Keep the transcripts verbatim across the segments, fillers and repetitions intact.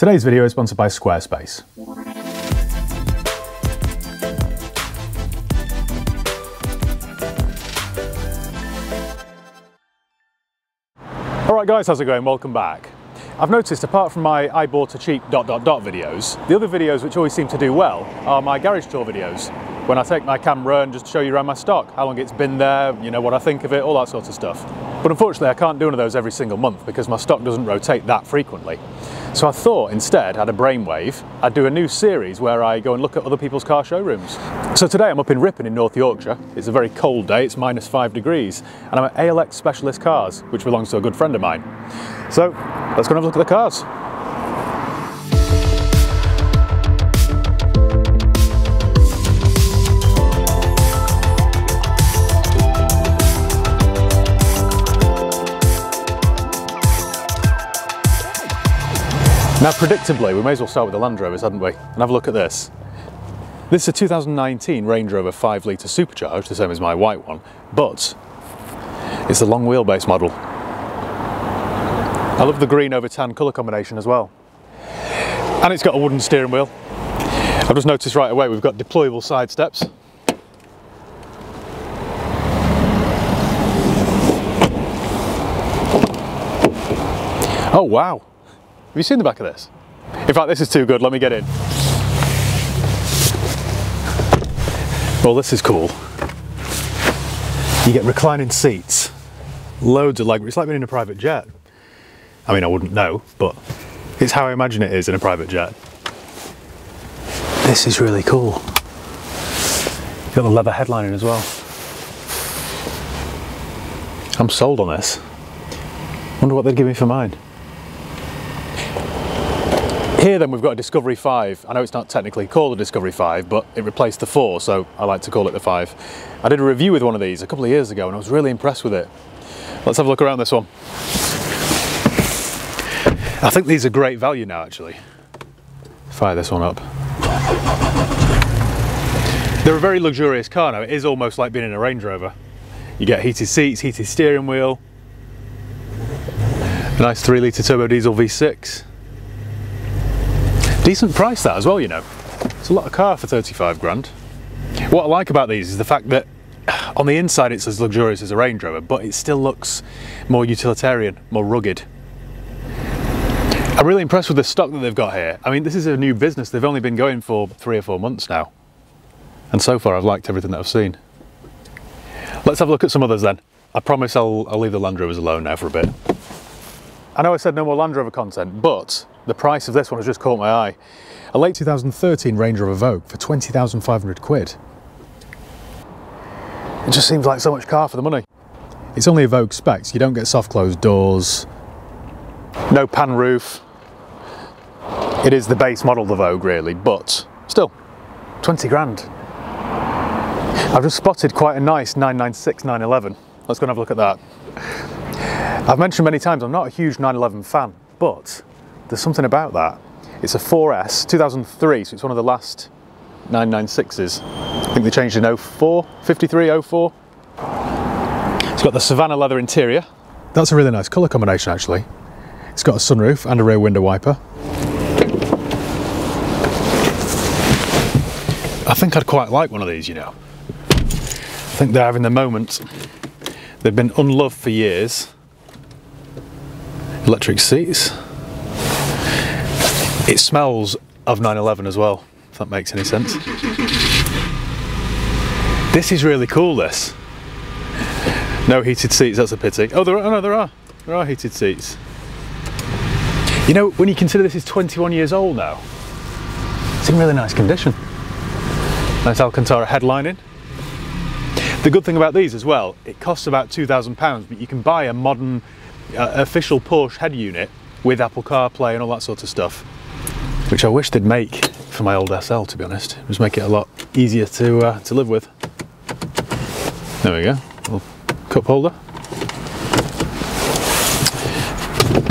Today's video is sponsored by Squarespace. Alright guys, how's it going? Welcome back. I've noticed apart from my I bought a cheap dot dot dot videos, the other videos which always seem to do well are my garage tour videos. When I take my camera and just show you around my stock, how long it's been there, you know, what I think of it, all that sort of stuff. But unfortunately I can't do one of those every single month because my stock doesn't rotate that frequently. So I thought instead, I had a brainwave, I'd do a new series where I go and look at other people's car showrooms. So today I'm up in Ripon in North Yorkshire. It's a very cold day, it's minus five degrees, and I'm at A L X Specialist Cars, which belongs to a good friend of mine. So let's go and have a look at the cars. Now predictably, we may as well start with the Land Rovers, hadn't we? And have a look at this. This is a two thousand nineteen Range Rover five litre supercharged, the same as my white one, but it's a long wheelbase model. I love the green over tan colour combination as well. And it's got a wooden steering wheel. I've just noticed right away we've got deployable side steps. Oh wow! Have you seen the back of this? In fact, this is too good, let me get in. Well, this is cool. You get reclining seats, loads of leg room. It's like being in a private jet. I mean, I wouldn't know, but it's how I imagine it is in a private jet. This is really cool. You've got the leather headlining as well. I'm sold on this. Wonder what they'd give me for mine. Here then we've got a Discovery five. I know it's not technically called a Discovery five, but it replaced the four, so I like to call it the five. I did a review with one of these a couple of years ago and I was really impressed with it. Let's have a look around this one. I think these are great value now actually. Fire this one up. They're a very luxurious car now. It is almost like being in a Range Rover. You get heated seats, heated steering wheel, a nice three litre turbo diesel V six. Decent price that as well, you know. It's a lot of car for thirty-five grand. What I like about these is the fact that on the inside it's as luxurious as a Range Rover, but it still looks more utilitarian, more rugged. I'm really impressed with the stock that they've got here. I mean, this is a new business. They've only been going for three or four months now. And so far I've liked everything that I've seen. Let's have a look at some others then. I promise I'll, I'll leave the Land Rovers alone now for a bit. I know I said no more Land Rover content, but the price of this one has just caught my eye. A late two thousand thirteen Range Rover Vogue for twenty thousand five hundred quid. It just seems like so much car for the money. It's only a Vogue specs, you don't get soft closed doors, no pan roof. It is the base model, the Vogue really, but still, twenty grand. I've just spotted quite a nice nine ninety-six nine eleven. Let's go and have a look at that. I've mentioned many times I'm not a huge nine eleven fan, but there's something about that. It's a four S, two thousand three, so it's one of the last nine ninety-sixes. I think they changed in oh four, fifty-three oh four. It's got the Savannah leather interior. That's a really nice colour combination actually. It's got a sunroof and a rear window wiper. I think I'd quite like one of these, you know. I think they're having their moment. They've been unloved for years. Electric seats. It smells of nine eleven as well, if that makes any sense. This is really cool, this. No heated seats, that's a pity. Oh, there are, oh no, there are. There are heated seats. You know, when you consider this is twenty-one years old now, it's in really nice condition. Nice Alcantara headlining. The good thing about these as well, it costs about two thousand pounds, but you can buy a modern uh, official Porsche head unit with Apple CarPlay and all that sort of stuff, which I wish they'd make for my old S L, to be honest. Just make it a lot easier to, uh, to live with. There we go, little cup holder.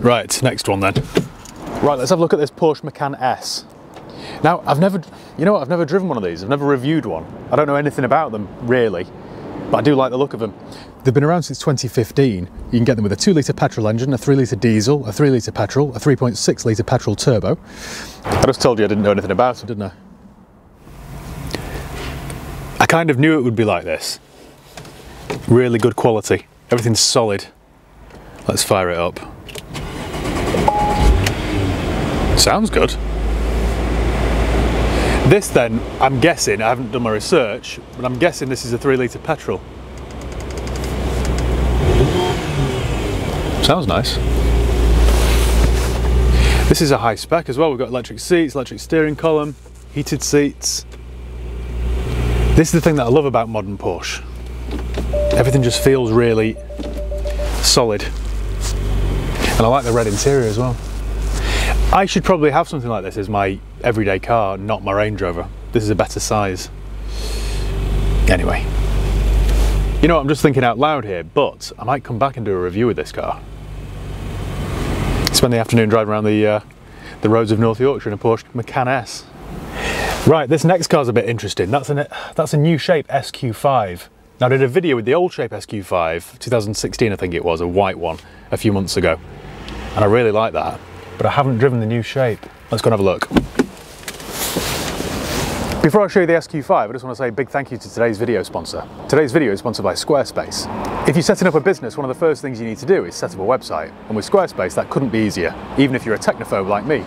Right, next one then. Right, let's have a look at this Porsche Macan S. Now, I've never, you know what, I've never driven one of these. I've never reviewed one. I don't know anything about them, really. but I do like the look of them. They've been around since twenty fifteen. You can get them with a two litre petrol engine, a three litre diesel, a three litre petrol, a three point six litre petrol turbo. I just told you I didn't know anything about it, didn't I? I kind of knew it would be like this. Really good quality. Everything's solid. Let's fire it up. Sounds good. This then, I'm guessing, I haven't done my research, but I'm guessing this is a three litre petrol. Sounds nice. This is a high spec as well. We've got electric seats, electric steering column, heated seats. This is the thing that I love about modern Porsche. Everything just feels really solid. And I like the red interior as well. I should probably have something like this as my everyday car, not my Range Rover. This is a better size. Anyway. You know what, I'm just thinking out loud here, but I might come back and do a review of this car. Spend the afternoon driving around the, uh, the roads of North Yorkshire in a Porsche Macan S. Right, this next car's a bit interesting. That's, an, that's a new shape S Q five. Now, I did a video with the old shape S Q five, two thousand sixteen I think it was, a white one, a few months ago. And I really like that. But I haven't driven the new shape. Let's go and have a look. Before I show you the S Q five, I just want to say a big thank you to today's video sponsor. Today's video is sponsored by Squarespace. If you're setting up a business, one of the first things you need to do is set up a website. And with Squarespace, that couldn't be easier, even if you're a technophobe like me.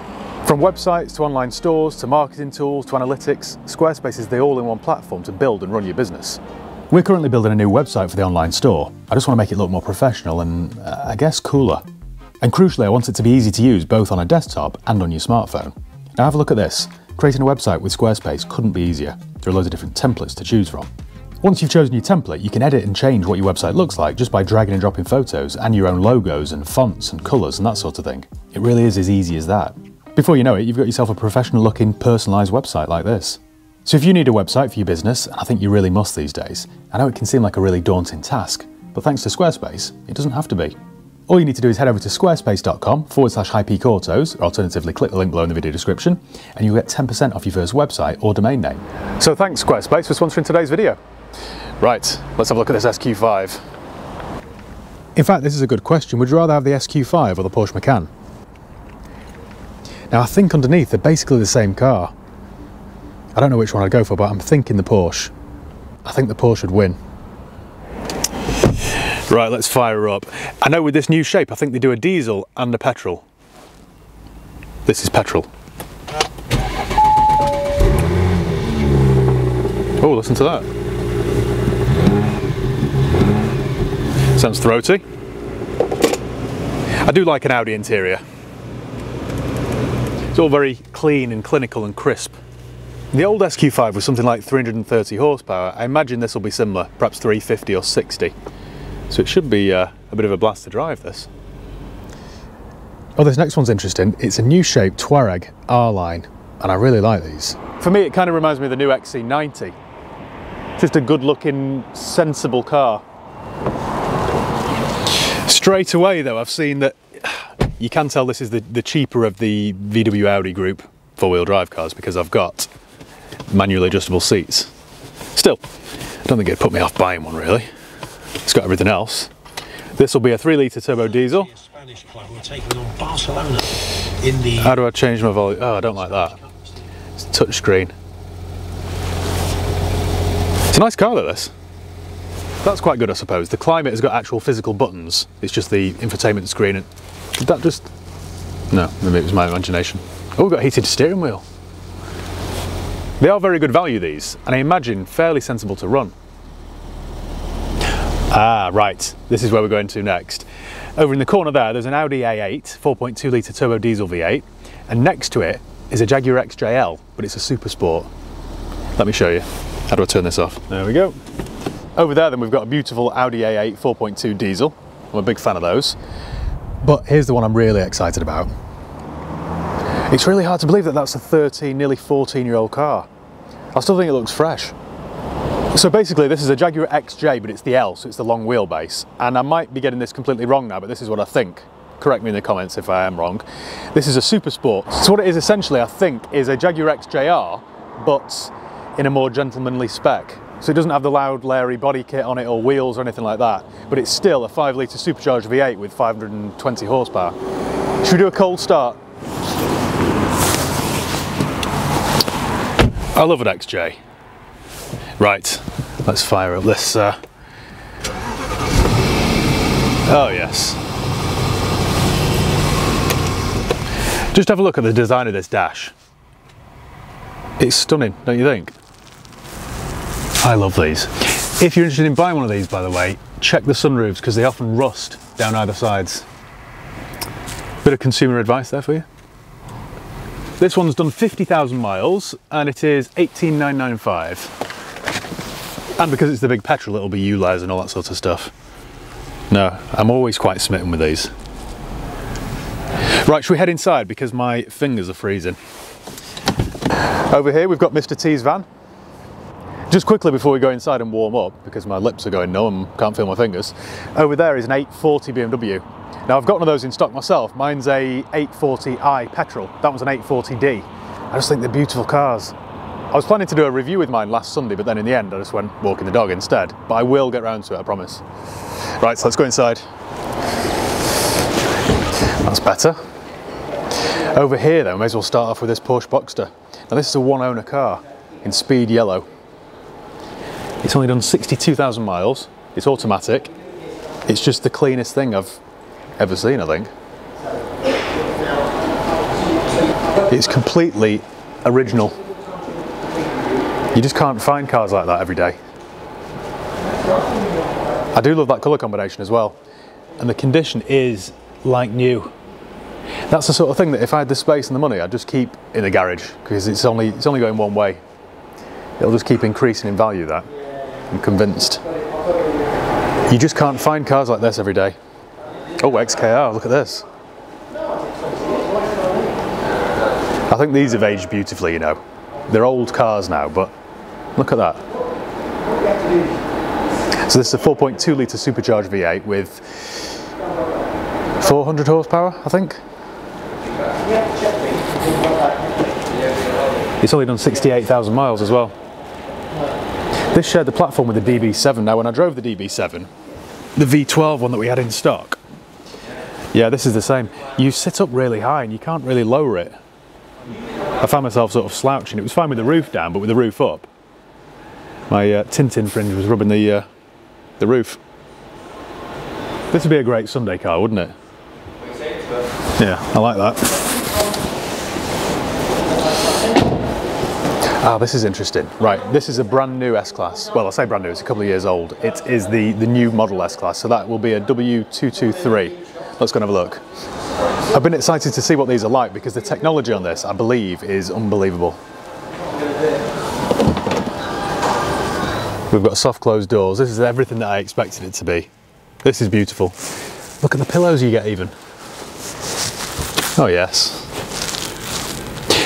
From websites to online stores, to marketing tools, to analytics, Squarespace is the all-in-one platform to build and run your business. We're currently building a new website for the online store. I just want to make it look more professional and, uh, I guess, cooler. And crucially, I want it to be easy to use both on a desktop and on your smartphone. Now have a look at this. Creating a website with Squarespace couldn't be easier. There are loads of different templates to choose from. Once you've chosen your template, you can edit and change what your website looks like just by dragging and dropping photos and your own logos and fonts and colours and that sort of thing. It really is as easy as that. Before you know it, you've got yourself a professional-looking, personalised website like this. So if you need a website for your business, and I think you really must these days, I know it can seem like a really daunting task, but thanks to Squarespace, it doesn't have to be. All you need to do is head over to squarespace.com forward slash High Peak Autos, or alternatively click the link below in the video description, and you'll get ten percent off your first website or domain name. So thanks Squarespace for sponsoring today's video. Right, let's have a look at this S Q five. In fact, this is a good question. Would you rather have the S Q five or the Porsche Macan? Now I think underneath they're basically the same car. I don't know which one I'd go for, but I'm thinking the Porsche. I think the Porsche would win. Right, let's fire her up. I know with this new shape, I think they do a diesel and a petrol. This is petrol. Oh, listen to that. Sounds throaty. I do like an Audi interior. It's all very clean and clinical and crisp. The old S Q five was something like three hundred and thirty horsepower. I imagine this will be similar, perhaps three fifty or sixty. So it should be uh, a bit of a blast to drive, this. Oh, this next one's interesting. It's a new shape Touareg R-Line, and I really like these. For me, it kind of reminds me of the new X C ninety. Just a good-looking, sensible car. Straight away, though, I've seen that you can tell this is the, the cheaper of the V W Audi group four-wheel drive cars because I've got manually adjustable seats. Still, I don't think it'd put me off buying one, really. It's got everything else. This will be a three litre turbo diesel. How do I change my volume? Oh, I don't like that. It's a touchscreen. It's a nice car though, this. That's quite good, I suppose. The Climate has got actual physical buttons. It's just the infotainment screen. And did that just... No, maybe it was my imagination. Oh, we've got a heated steering wheel. They are very good value, these, and I imagine fairly sensible to run. Ah, right, this is where we're going to next. Over in the corner there, there's an Audi A eight, four point two litre turbo diesel V eight, and next to it is a Jaguar X J L, but it's a super sport. Let me show you. How do I turn this off? There we go. Over there then we've got a beautiful Audi A eight four point two diesel. I'm a big fan of those. But here's the one I'm really excited about. It's really hard to believe that that's a thirteen, nearly fourteen year old car. I still think it looks fresh. So basically this is a Jaguar X J, but it's the L, so it's the long wheelbase. And I might be getting this completely wrong now, but this is what I think. Correct me in the comments if I am wrong. This is a super sport. So what it is essentially, I think, is a Jaguar X J R, but in a more gentlemanly spec. So it doesn't have the loud, leery body kit on it or wheels or anything like that, but it's still a five litre supercharged V eight with five hundred and twenty horsepower. Should we do a cold start? I love an X J. Right, let's fire up this. Uh... Oh yes. Just have a look at the design of this dash. It's stunning, don't you think? I love these. If you're interested in buying one of these, by the way, check the sunroofs because they often rust down either sides. Bit of consumer advice there for you. This one's done fifty thousand miles and it is eighteen thousand nine hundred ninety-five pounds. And because it's the big petrol, it'll be U L E Z and all that sort of stuff. No, I'm always quite smitten with these. Right, should we head inside because my fingers are freezing. Over here we've got Mister T's van. Just quickly before we go inside and warm up, because my lips are going numb and can't feel my fingers, over there is an eight forty B M W. Now I've got one of those in stock myself. Mine's a eight forty i petrol. That was an eight forty d. I just think they're beautiful cars. I was planning to do a review with mine last Sunday, but then in the end I just went walking the dog instead. But I will get round to it, I promise. Right, so let's go inside. That's better. Over here then, we may as well start off with this Porsche Boxster. Now this is a one owner car in speed yellow. It's only done sixty-two thousand miles, it's automatic, it's just the cleanest thing I've ever seen, I think. It's completely original. You just can't find cars like that every day. I do love that colour combination as well, and the condition is like new. That's the sort of thing that if I had the space and the money, I'd just keep in the garage, because it's only, it's only going one way. It'll just keep increasing in value, that. I'm convinced. You just can't find cars like this every day. Oh, X K R, look at this. I think these have aged beautifully, you know. They're old cars now, but look at that. So this is a four point two litre supercharged V eight with four hundred horsepower, I think. It's only done sixty-eight thousand miles as well. This shared the platform with the D B seven. Now when I drove the D B seven, the V twelve one that we had in stock, yeah, this is the same. You sit up really high and you can't really lower it. I found myself sort of slouching. It was fine with the roof down, but with the roof up, my uh, Tintin fringe was rubbing the, uh, the roof. This would be a great Sunday car, wouldn't it? Yeah, I like that. Ah, this is interesting. Right, this is a brand new S-Class. Well, I say brand new, it's a couple of years old. It is the, the new model S-Class, so that will be a W two two three. Let's go and have a look. I've been excited to see what these are like because the technology on this, I believe, is unbelievable. We've got soft closed doors. This is everything that I expected it to be. This is beautiful. Look at the pillows you get even. Oh yes.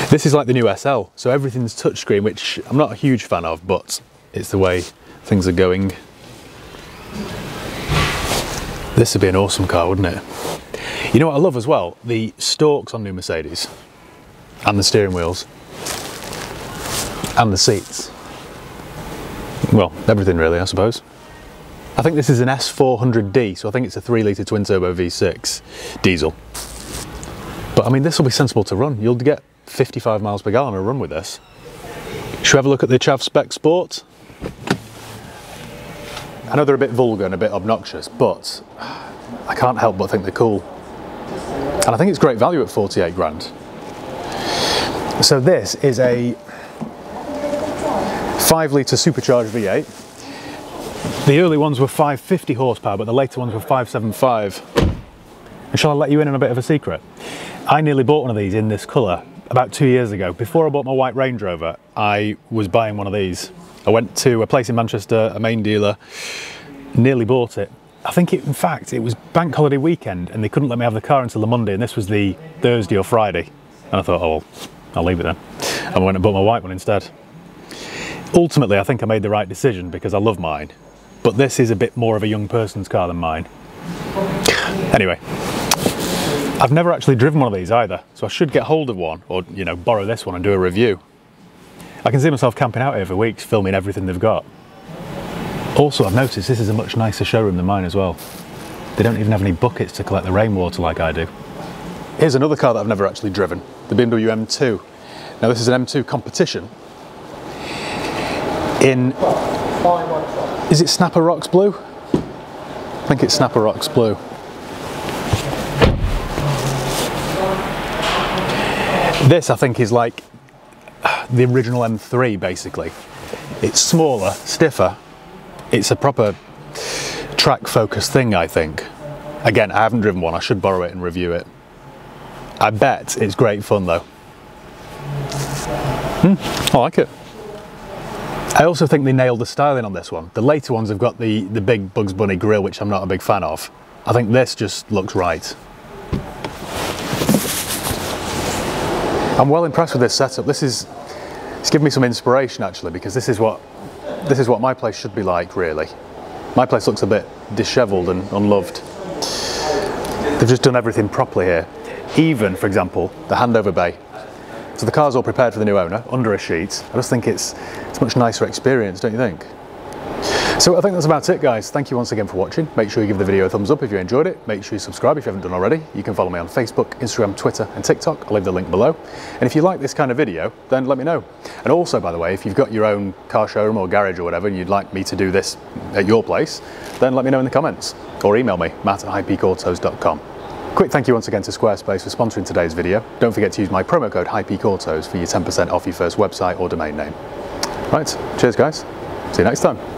This is like the new S L, so everything's touchscreen, which I'm not a huge fan of, but it's the way things are going. This would be an awesome car, wouldn't it? You know what I love as well? The stalks on new Mercedes, and the steering wheels, and the seats. Well, everything really, I suppose. I think this is an S four hundred D, so I think it's a three litre twin-turbo V six diesel. But I mean, this will be sensible to run. You'll get fifty-five miles per gallon a run with this. Should we have a look at the Chav Spec Sport? I know they're a bit vulgar and a bit obnoxious, but I can't help but think they're cool. And I think it's great value at forty-eight grand. So this is a five litre supercharged V eight. The early ones were five hundred fifty horsepower, but the later ones were five seventy-five. And shall I let you in on a bit of a secret? I nearly bought one of these in this colour about two years ago. Before I bought my white Range Rover, I was buying one of these. I went to a place in Manchester, a main dealer, nearly bought it. I think it, in fact, it was bank holiday weekend and they couldn't let me have the car until the Monday, and this was the Thursday or Friday. And I thought, oh, well, I'll leave it then. And I went and bought my white one instead. Ultimately, I think I made the right decision because I love mine, but this is a bit more of a young person's car than mine. Anyway. I've never actually driven one of these either, so I should get hold of one, or, you know, borrow this one and do a review. I can see myself camping out here for weeks, filming everything they've got. Also, I've noticed this is a much nicer showroom than mine as well. They don't even have any buckets to collect the rainwater like I do. Here's another car that I've never actually driven, the B M W M two. Now this is an M two competition in, is it Snapper Rocks Blue? I think it's Snapper Rocks Blue. This I think is like the original M three basically. It's smaller, stiffer, it's a proper track focused thing I think. Again, I haven't driven one, I should borrow it and review it. I bet it's great fun though. Mm, I like it. I also think they nailed the styling on this one. The later ones have got the, the big Bugs Bunny grille, which I'm not a big fan of. I think this just looks right. I'm well impressed with this setup. This is, it's given me some inspiration actually, because this is what, this is what my place should be like really. My place looks a bit disheveled and unloved. They've just done everything properly here. Even, for example, the handover bay. So the car's all prepared for the new owner, under a sheet. I just think it's, it's a much nicer experience, don't you think? So I think that's about it, guys. Thank you once again for watching. Make sure you give the video a thumbs up if you enjoyed it. Make sure you subscribe if you haven't done already. You can follow me on Facebook, Instagram, Twitter, and TikTok. I'll leave the link below. And if you like this kind of video, then let me know. And also, by the way, if you've got your own car showroom or garage or whatever, and you'd like me to do this at your place, then let me know in the comments. Or email me, matt at high peak autos dot com. Quick thank you once again to Squarespace for sponsoring today's video. Don't forget to use my promo code High Peak Autos for your ten percent off your first website or domain name. Right, cheers guys, see you next time.